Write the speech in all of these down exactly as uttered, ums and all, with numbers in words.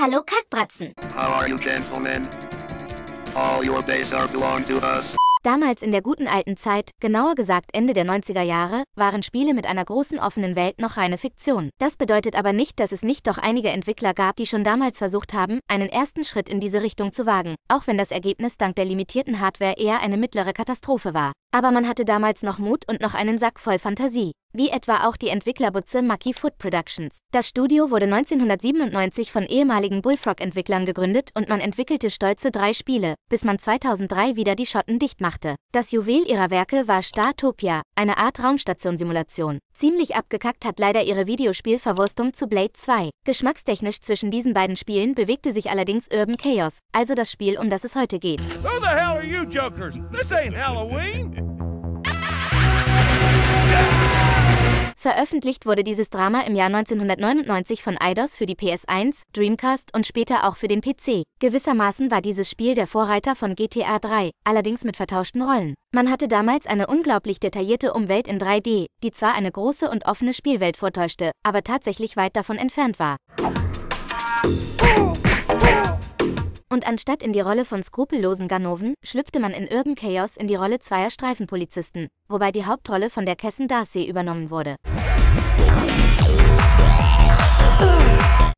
Hallo Kackbratzen. How are you, gentlemen? All your days are belong to us. Damals in der guten alten Zeit, genauer gesagt Ende der neunziger Jahre, waren Spiele mit einer großen offenen Welt noch reine Fiktion. Das bedeutet aber nicht, dass es nicht doch einige Entwickler gab, die schon damals versucht haben, einen ersten Schritt in diese Richtung zu wagen, auch wenn das Ergebnis dank der limitierten Hardware eher eine mittlere Katastrophe war. Aber man hatte damals noch Mut und noch einen Sack voll Fantasie. Wie etwa auch die Entwicklerbutze Mucky Foot Productions. Das Studio wurde neunzehnhundertsiebenundneunzig von ehemaligen Bullfrog-Entwicklern gegründet und man entwickelte stolze drei Spiele, bis man zweitausenddrei wieder die Schotten dicht machte. Das Juwel ihrer Werke war Startopia, eine Art Raumstationssimulation. Ziemlich abgekackt hat leider ihre Videospielverwurstung zu Blade zwei. Geschmackstechnisch zwischen diesen beiden Spielen bewegte sich allerdings Urban Chaos, also das Spiel, um das es heute geht. Who the hell are you jokers? This ain't Halloween! Veröffentlicht wurde dieses Drama im Jahr neunzehnhundertneunundneunzig von Eidos für die P S eins, Dreamcast und später auch für den P C. Gewissermaßen war dieses Spiel der Vorreiter von G T A drei, allerdings mit vertauschten Rollen. Man hatte damals eine unglaublich detaillierte Umwelt in drei D, die zwar eine große und offene Spielwelt vortäuschte, aber tatsächlich weit davon entfernt war. Und anstatt in die Rolle von skrupellosen Ganoven, schlüpfte man in Urban Chaos in die Rolle zweier Streifenpolizisten, wobei die Hauptrolle von der Kessin Darcy übernommen wurde.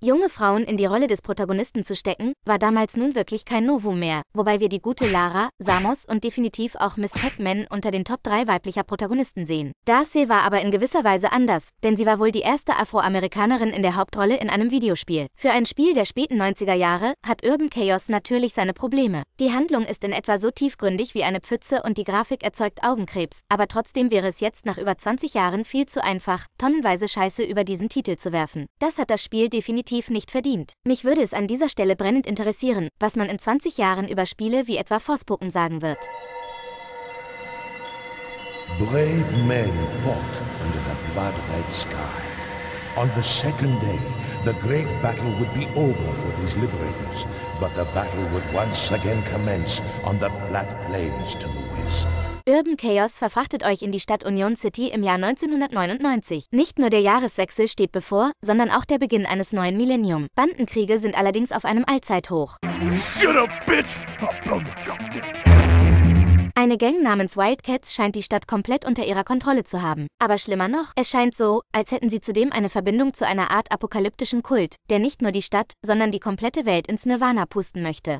Junge Frauen in die Rolle des Protagonisten zu stecken, war damals nun wirklich kein Novum mehr, wobei wir die gute Lara, Samus und definitiv auch Miss Pac-Man unter den Top drei weiblicher Protagonisten sehen. Darcy war aber in gewisser Weise anders, denn sie war wohl die erste Afroamerikanerin in der Hauptrolle in einem Videospiel. Für ein Spiel der späten neunziger Jahre hat Urban Chaos natürlich seine Probleme. Die Handlung ist in etwa so tiefgründig wie eine Pfütze und die Grafik erzeugt Augenkrebs, aber trotzdem wäre es jetzt nach über zwanzig Jahren viel zu einfach, tonnenweise Scheiße über diesen Titel zu werfen. Das hat das Spiel definitiv nicht verdient. Mich würde es an dieser Stelle brennend interessieren, was man in zwanzig Jahren über Spiele wie etwa Forspoken sagen wird. Brave men fought under the blood-red sky. On the second day, the great battle would be over for these liberators, but the battle would once again commence on the flat plains to the west. Urban Chaos verfrachtet euch in die Stadt Union City im Jahr neunzehnhundertneunundneunzig. Nicht nur der Jahreswechsel steht bevor, sondern auch der Beginn eines neuen Millennium. Bandenkriege sind allerdings auf einem Allzeithoch. Shut up, bitch! Eine Gang namens Wildcats scheint die Stadt komplett unter ihrer Kontrolle zu haben. Aber schlimmer noch, es scheint so, als hätten sie zudem eine Verbindung zu einer Art apokalyptischen Kult, der nicht nur die Stadt, sondern die komplette Welt ins Nirvana pusten möchte.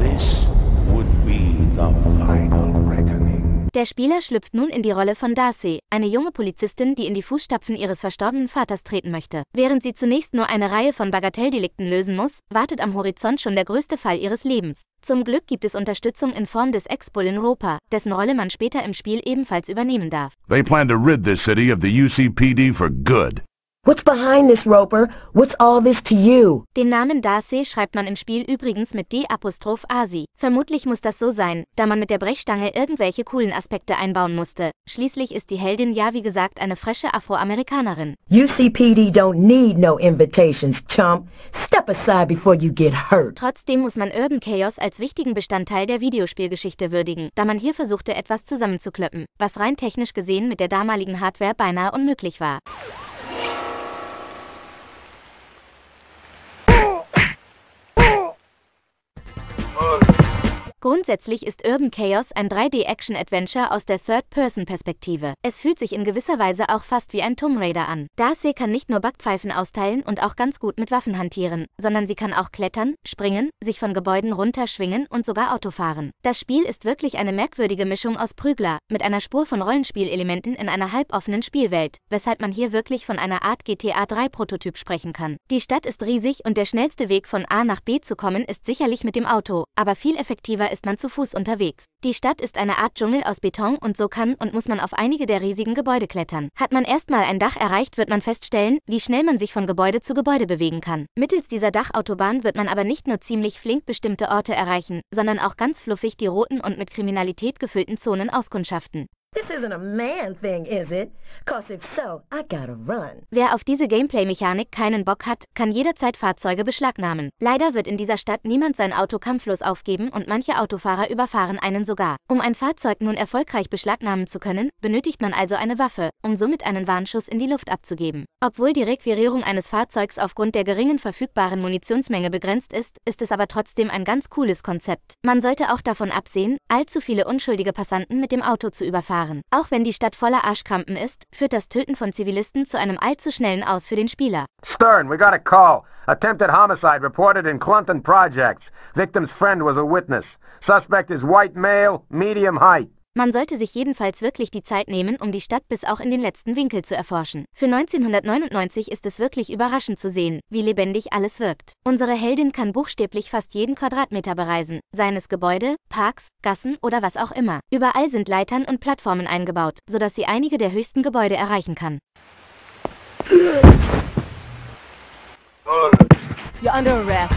This would be the final reckoning. Der Spieler schlüpft nun in die Rolle von Darcy, eine junge Polizistin, die in die Fußstapfen ihres verstorbenen Vaters treten möchte. Während sie zunächst nur eine Reihe von Bagatelldelikten lösen muss, wartet am Horizont schon der größte Fall ihres Lebens. Zum Glück gibt es Unterstützung in Form des Ex-Bullen Roper, dessen Rolle man später im Spiel ebenfalls übernehmen darf. They plan to rid this city of the U C P D for good. What's behind this, Roper? What's all this to you? Den Namen Darcy schreibt man im Spiel übrigens mit D-Apostroph-Asi. Vermutlich muss das so sein, da man mit der Brechstange irgendwelche coolen Aspekte einbauen musste. Schließlich ist die Heldin ja wie gesagt eine frische Afroamerikanerin. U C P D don't need no invitations, chump. Step aside before you get hurt. Trotzdem muss man Urban Chaos als wichtigen Bestandteil der Videospielgeschichte würdigen, da man hier versuchte, etwas zusammenzuklöppen, was rein technisch gesehen mit der damaligen Hardware beinahe unmöglich war. Grundsätzlich ist Urban Chaos ein drei D-Action-Adventure aus der Third-Person-Perspektive. Es fühlt sich in gewisser Weise auch fast wie ein Tomb Raider an. Darcy kann nicht nur Backpfeifen austeilen und auch ganz gut mit Waffen hantieren, sondern sie kann auch klettern, springen, sich von Gebäuden runterschwingen und sogar Auto fahren. Das Spiel ist wirklich eine merkwürdige Mischung aus Prügler, mit einer Spur von Rollenspielelementen in einer halboffenen Spielwelt, weshalb man hier wirklich von einer Art G T A drei-Prototyp sprechen kann. Die Stadt ist riesig und der schnellste Weg von A nach B zu kommen ist sicherlich mit dem Auto, aber viel effektiver ist man zu Fuß unterwegs. Die Stadt ist eine Art Dschungel aus Beton und so kann und muss man auf einige der riesigen Gebäude klettern. Hat man erstmal ein Dach erreicht, wird man feststellen, wie schnell man sich von Gebäude zu Gebäude bewegen kann. Mittels dieser Dachautobahn wird man aber nicht nur ziemlich flink bestimmte Orte erreichen, sondern auch ganz fluffig die roten und mit Kriminalität gefüllten Zonen auskundschaften. This isn't a man thing, is it? 'Cause if so, I gotta run. Wer auf diese Gameplay-Mechanik keinen Bock hat, kann jederzeit Fahrzeuge beschlagnahmen. Leider wird in dieser Stadt niemand sein Auto kampflos aufgeben und manche Autofahrer überfahren einen sogar. Um ein Fahrzeug nun erfolgreich beschlagnahmen zu können, benötigt man also eine Waffe, um somit einen Warnschuss in die Luft abzugeben. Obwohl die Requirierung eines Fahrzeugs aufgrund der geringen verfügbaren Munitionsmenge begrenzt ist, ist es aber trotzdem ein ganz cooles Konzept. Man sollte auch davon absehen, allzu viele unschuldige Passanten mit dem Auto zu überfahren. Auch wenn die Stadt voller Arschkrampen ist, führt das Töten von Zivilisten zu einem allzu schnellen Aus für den Spieler. Stern, we got a call. Attempted homicide reported in Clunton Projects. Victim's friend was a witness. Suspect is white male, medium height. Man sollte sich jedenfalls wirklich die Zeit nehmen, um die Stadt bis auch in den letzten Winkel zu erforschen. Für neunzehnhundertneunundneunzig ist es wirklich überraschend zu sehen, wie lebendig alles wirkt. Unsere Heldin kann buchstäblich fast jeden Quadratmeter bereisen, seien es Gebäude, Parks, Gassen oder was auch immer. Überall sind Leitern und Plattformen eingebaut, sodass sie einige der höchsten Gebäude erreichen kann. You're under arrest.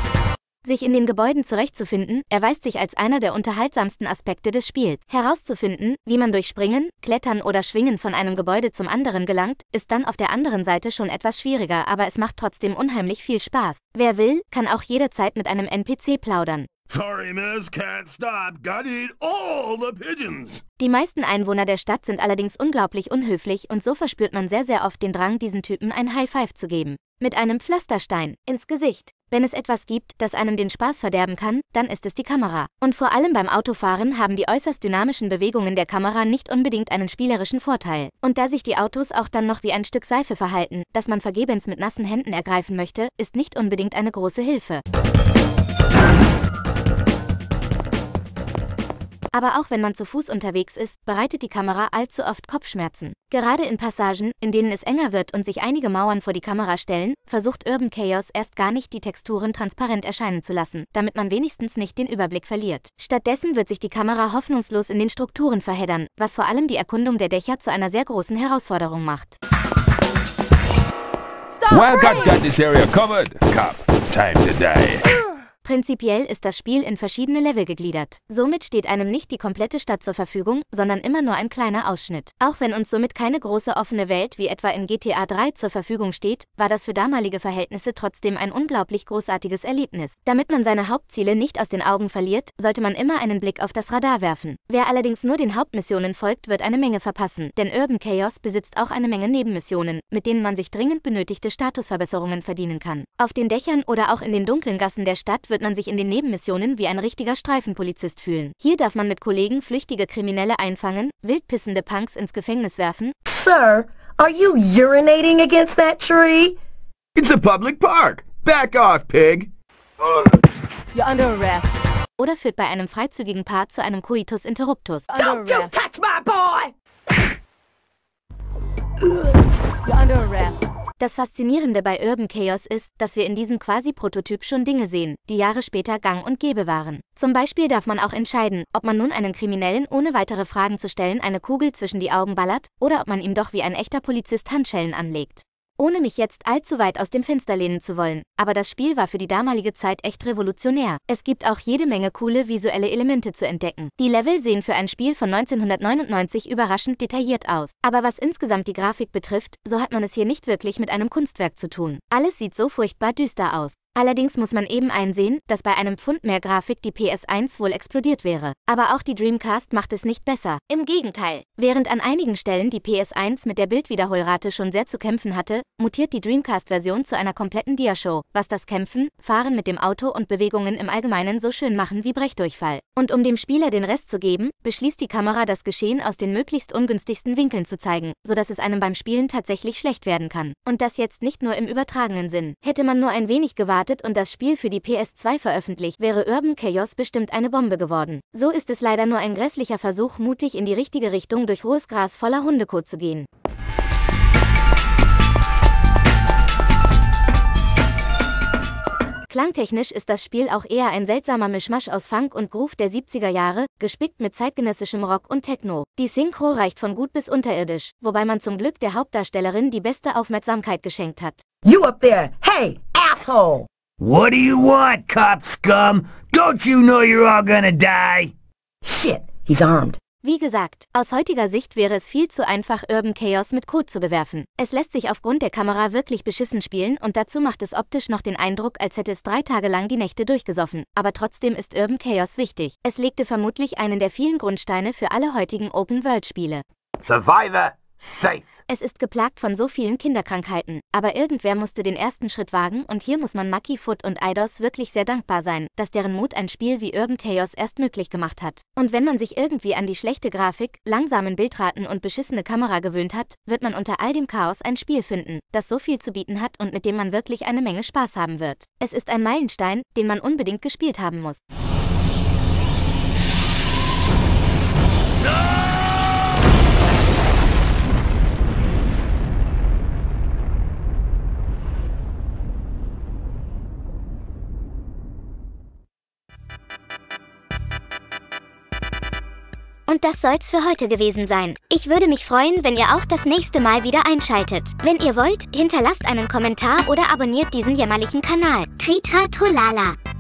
Sich in den Gebäuden zurechtzufinden, erweist sich als einer der unterhaltsamsten Aspekte des Spiels. Herauszufinden, wie man durch Springen, Klettern oder Schwingen von einem Gebäude zum anderen gelangt, ist dann auf der anderen Seite schon etwas schwieriger, aber es macht trotzdem unheimlich viel Spaß. Wer will, kann auch jederzeit mit einem N P C plaudern. Sorry, miss, can't stop. Gotta eat all the pigeons. Die meisten Einwohner der Stadt sind allerdings unglaublich unhöflich und so verspürt man sehr, sehr oft den Drang, diesen Typen ein High Five zu geben. Mit einem Pflasterstein ins Gesicht. Wenn es etwas gibt, das einem den Spaß verderben kann, dann ist es die Kamera. Und vor allem beim Autofahren haben die äußerst dynamischen Bewegungen der Kamera nicht unbedingt einen spielerischen Vorteil. Und da sich die Autos auch dann noch wie ein Stück Seife verhalten, das man vergebens mit nassen Händen ergreifen möchte, ist nicht unbedingt eine große Hilfe. Aber auch wenn man zu Fuß unterwegs ist, bereitet die Kamera allzu oft Kopfschmerzen. Gerade in Passagen, in denen es enger wird und sich einige Mauern vor die Kamera stellen, versucht Urban Chaos erst gar nicht, die Texturen transparent erscheinen zu lassen, damit man wenigstens nicht den Überblick verliert. Stattdessen wird sich die Kamera hoffnungslos in den Strukturen verheddern, was vor allem die Erkundung der Dächer zu einer sehr großen Herausforderung macht. Wildcats got this area covered. Cop, time to die. Prinzipiell ist das Spiel in verschiedene Level gegliedert. Somit steht einem nicht die komplette Stadt zur Verfügung, sondern immer nur ein kleiner Ausschnitt. Auch wenn uns somit keine große offene Welt wie etwa in G T A drei zur Verfügung steht, war das für damalige Verhältnisse trotzdem ein unglaublich großartiges Erlebnis. Damit man seine Hauptziele nicht aus den Augen verliert, sollte man immer einen Blick auf das Radar werfen. Wer allerdings nur den Hauptmissionen folgt, wird eine Menge verpassen, denn Urban Chaos besitzt auch eine Menge Nebenmissionen, mit denen man sich dringend benötigte Statusverbesserungen verdienen kann. Auf den Dächern oder auch in den dunklen Gassen der Stadt wird wird man sich in den Nebenmissionen wie ein richtiger Streifenpolizist fühlen. Hier darf man mit Kollegen flüchtige Kriminelle einfangen, wildpissende Punks ins Gefängnis werfen. Sir, are you urinating against that tree? It's a public park. Back off, pig. You're under arrest. Oder führt bei einem freizügigen Paar zu einem Coitus interruptus. Don't you touch my boy! You're under arrest. Das Faszinierende bei Urban Chaos ist, dass wir in diesem Quasi-Prototyp schon Dinge sehen, die Jahre später gang und gäbe waren. Zum Beispiel darf man auch entscheiden, ob man nun einen Kriminellen ohne weitere Fragen zu stellen eine Kugel zwischen die Augen ballert oder ob man ihm doch wie ein echter Polizist Handschellen anlegt. Ohne mich jetzt allzu weit aus dem Fenster lehnen zu wollen, aber das Spiel war für die damalige Zeit echt revolutionär. Es gibt auch jede Menge coole visuelle Elemente zu entdecken. Die Level sehen für ein Spiel von neunzehnhundertneunundneunzig überraschend detailliert aus. Aber was insgesamt die Grafik betrifft, so hat man es hier nicht wirklich mit einem Kunstwerk zu tun. Alles sieht so furchtbar düster aus. Allerdings muss man eben einsehen, dass bei einem Pfund mehr Grafik die P S eins wohl explodiert wäre. Aber auch die Dreamcast macht es nicht besser. Im Gegenteil. Während an einigen Stellen die P S eins mit der Bildwiederholrate schon sehr zu kämpfen hatte, mutiert die Dreamcast-Version zu einer kompletten Diashow, was das Kämpfen, Fahren mit dem Auto und Bewegungen im Allgemeinen so schön machen wie Brechdurchfall. Und um dem Spieler den Rest zu geben, beschließt die Kamera, das Geschehen aus den möglichst ungünstigsten Winkeln zu zeigen, sodass es einem beim Spielen tatsächlich schlecht werden kann. Und das jetzt nicht nur im übertragenen Sinn. Hätte man nur ein wenig gewartet und das Spiel für die P S zwei veröffentlicht, wäre Urban Chaos bestimmt eine Bombe geworden. So ist es leider nur ein grässlicher Versuch, mutig in die richtige Richtung durch hohes Gras voller Hundekot zu gehen. Klangtechnisch ist das Spiel auch eher ein seltsamer Mischmasch aus Funk und Groove der siebziger Jahre, gespickt mit zeitgenössischem Rock und Techno. Die Synchro reicht von gut bis unterirdisch, wobei man zum Glück der Hauptdarstellerin die beste Aufmerksamkeit geschenkt hat. You up there? Hey! Asshole! What do you want, cop scum? Don't you know you're all gonna die? Shit, he's armed. Wie gesagt, aus heutiger Sicht wäre es viel zu einfach, Urban Chaos mit Code zu bewerfen. Es lässt sich aufgrund der Kamera wirklich beschissen spielen und dazu macht es optisch noch den Eindruck, als hätte es drei Tage lang die Nächte durchgesoffen. Aber trotzdem ist Urban Chaos wichtig. Es legte vermutlich einen der vielen Grundsteine für alle heutigen Open-World-Spiele. Survivor safe! Es ist geplagt von so vielen Kinderkrankheiten, aber irgendwer musste den ersten Schritt wagen und hier muss man Mucky Foot und Eidos wirklich sehr dankbar sein, dass deren Mut ein Spiel wie Urban Chaos erst möglich gemacht hat. Und wenn man sich irgendwie an die schlechte Grafik, langsamen Bildraten und beschissene Kamera gewöhnt hat, wird man unter all dem Chaos ein Spiel finden, das so viel zu bieten hat und mit dem man wirklich eine Menge Spaß haben wird. Es ist ein Meilenstein, den man unbedingt gespielt haben muss. Und das soll's für heute gewesen sein. Ich würde mich freuen, wenn ihr auch das nächste Mal wieder einschaltet. Wenn ihr wollt, hinterlasst einen Kommentar oder abonniert diesen jämmerlichen Kanal. Tritra Trollala.